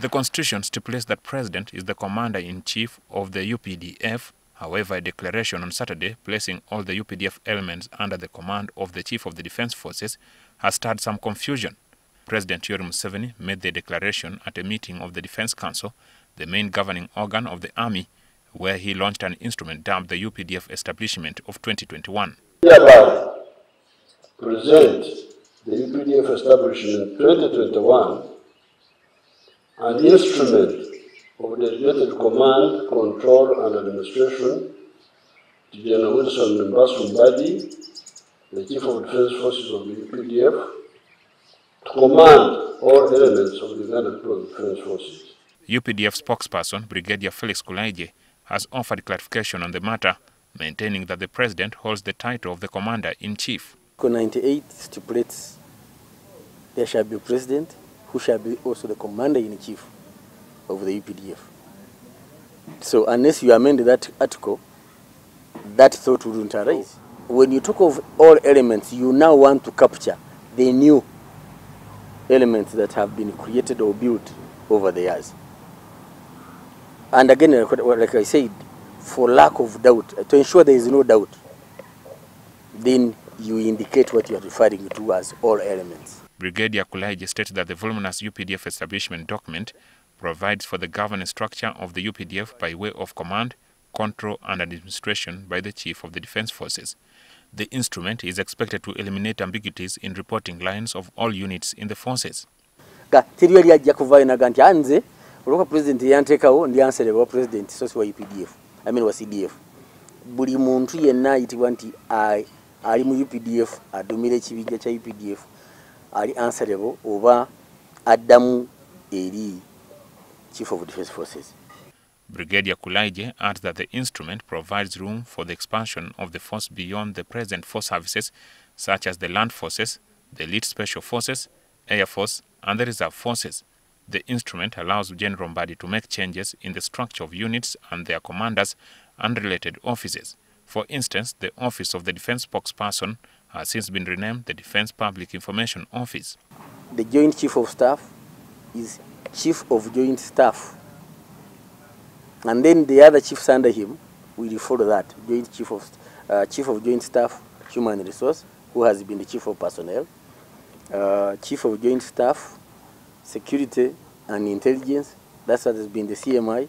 The constitution stipulates that president is the commander-in-chief of the UPDF. However, a declaration on Saturday placing all the UPDF elements under the command of the Chief of the Defence Forces has stirred some confusion. President Yoweri Museveni made the declaration at a meeting of the Defence Council, the main governing organ of the Army, where he launched an instrument dubbed the UPDF Establishment of 2021. Hereby present the UPDF Establishment 2021, an instrument of delegated command, control and administration to General Wilson Mbadi, the Chief of Defence Forces of the UPDF, to command all elements of the Uganda Defence Forces. UPDF spokesperson Brigadier Felix Kulayigye has offered clarification on the matter, maintaining that the President holds the title of the Commander-in-Chief. Article 98 stipulates there shall be a President who shall be also the Commander-in-Chief of the UPDF. So unless you amend that article, that thought wouldn't arise. When you talk of all elements, you now want to capture the new elements that have been created or built over the years. And again, like I said, for lack of doubt, to ensure there is no doubt, then you indicate what you are referring to as all elements. Brigadier Kulayigye stated that the voluminous UPDF establishment document provides for the governance structure of the UPDF by way of command, control and administration by the Chief of the Defence Forces. The instrument is expected to eliminate ambiguities in reporting lines of all units in the forces. Chief of Defence Forces. Brigadier Kulayigye adds that the instrument provides room for the expansion of the force beyond the present force services, such as the land forces, the elite special forces, air force, and the reserve forces. The instrument allows General Mbadi to make changes in the structure of units and their commanders and related offices. For instance, the office of the defence spokesperson has since been renamed the Defence Public Information Office. The Joint Chief of Staff is Chief of Joint Staff, and then the other chiefs under him will follow that. Joint Chief of Joint Staff, Human Resource, who has been the Chief of Personnel, Chief of Joint Staff, Security and Intelligence, that's what has been the CMI.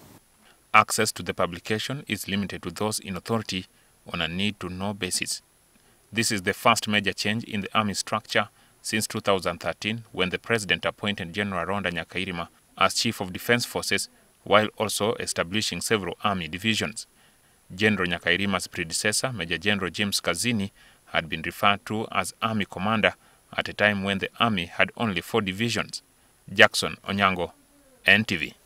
Access to the publication is limited to those in authority on a need-to-know basis. This is the first major change in the Army structure since 2013, when the President appointed General Ronda Nyakairima as Chief of Defence Forces, while also establishing several Army divisions. General Nyakairima's predecessor, Major General James Kazini, had been referred to as Army Commander at a time when the Army had only 4 divisions. Jackson Onyango, NTV.